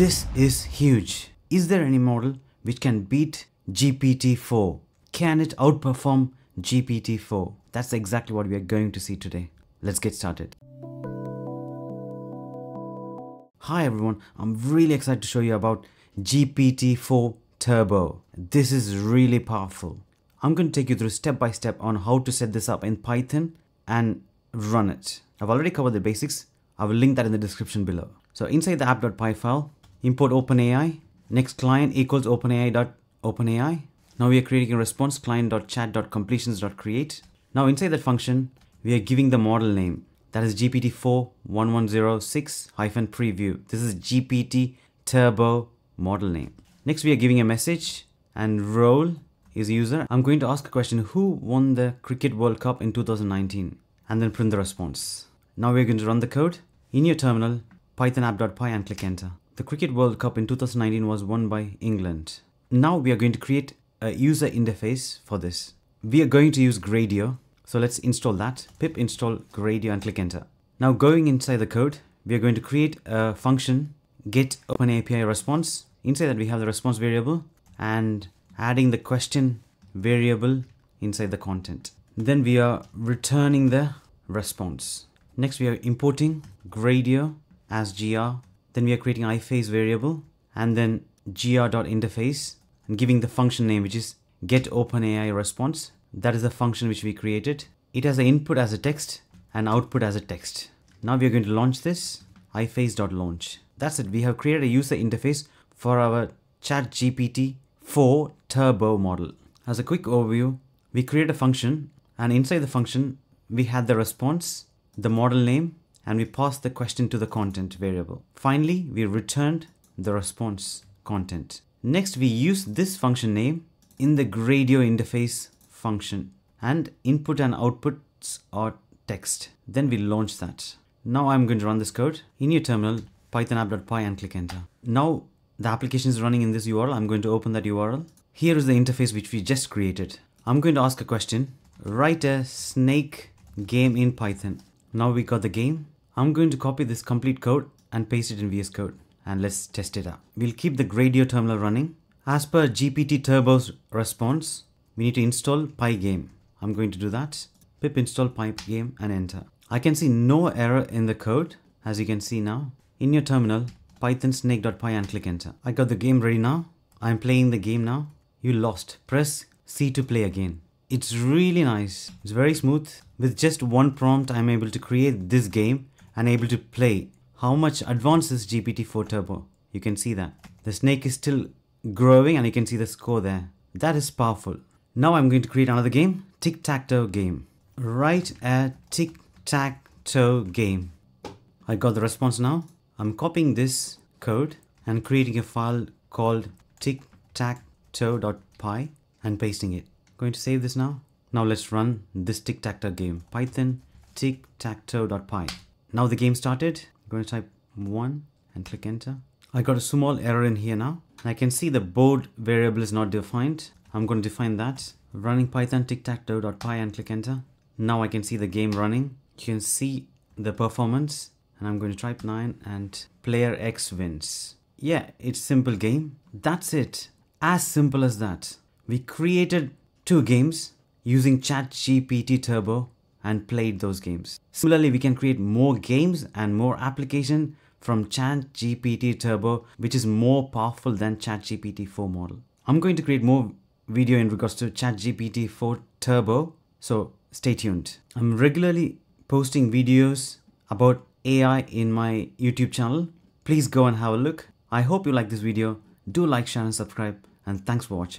This is huge. Is there any model which can beat GPT-4? Can it outperform GPT-4? That's exactly what we are going to see today. Let's get started. Hi everyone, I'm really excited to show you about GPT-4 Turbo. This is really powerful. I'm going to take you through step by step on how to set this up in Python and run it. I've already covered the basics. I will link that in the description below. So inside the app.py file, import OpenAI, next client equals OpenAI. Now we are creating a response client.chat.completions.create. Now inside that function, we are giving the model name. That is GPT-4-1106-preview. This is GPT Turbo model name. Next, we are giving a message and role is user. I'm going to ask a question, who won the Cricket World Cup in 2019? And then print the response. Now we're going to run the code. In your terminal, Python app.py and click enter. The Cricket World Cup in 2019 was won by England. Now we are going to create a user interface for this. We are going to use Gradio. So let's install that, pip install Gradio and click enter. Now going inside the code, we are going to create a function, get OpenAPI response. Inside that we have the response variable and adding the question variable inside the content. Then we are returning the response. Next we are importing Gradio as gr. Then we are creating iPhase variable and then gr.interface and giving the function name, which is get OpenAI response. That is the function which we created. It has an input as a text and output as a text. Now we are going to launch this, iPhase.launch. That's it, we have created a user interface for our ChatGPT 4 Turbo model. As a quick overview, we create a function and inside the function, we had the response, the model name, and we passed the question to the content variable. Finally, we returned the response content. Next, we use this function name in the Gradio interface function and input and outputs are text. Then we launch that. Now I'm going to run this code in your terminal, Python app.py and click enter. Now the application is running in this URL. I'm going to open that URL. Here is the interface which we just created. I'm going to ask a question, write a snake game in Python. Now we got the game. I'm going to copy this complete code and paste it in VS Code and let's test it out. We'll keep the Gradio terminal running. As per GPT Turbo's response, we need to install Pygame. I'm going to do that. Pip install Pygame and enter. I can see no error in the code, as you can see now. In your terminal, Python snake.py and click enter. I got the game ready now. I'm playing the game now. You lost. Press C to play again. It's really nice. It's very smooth. With just one prompt, I'm able to create this game and able to play. How much advanced is GPT-4 Turbo? You can see that. The snake is still growing and you can see the score there. That is powerful. Now I'm going to create another game, tic-tac-toe game. Write a tic-tac-toe game. I got the response now. I'm copying this code and creating a file called tic-tac-toe.py and pasting it. I'm going to save this now. Now let's run this tic-tac-toe game. Python tic-tac-toe.py. Now the game started. I'm going to type 1 and click enter. I got a small error in here now. I can see the board variable is not defined. I'm going to define that. Running Python tic-tac-toe.py and click enter. Now I can see the game running. You can see the performance and I'm going to type 9 and player X wins. Yeah, it's simple game. That's it. As simple as that. We created two games using ChatGPT Turbo and played those games. Similarly, we can create more games and more application from ChatGPT Turbo, which is more powerful than ChatGPT 4 model. I'm going to create more video in regards to ChatGPT 4 Turbo, so stay tuned. I'm regularly posting videos about AI in my YouTube channel. Please go and have a look. I hope you like this video. Do like, share and subscribe and thanks for watching.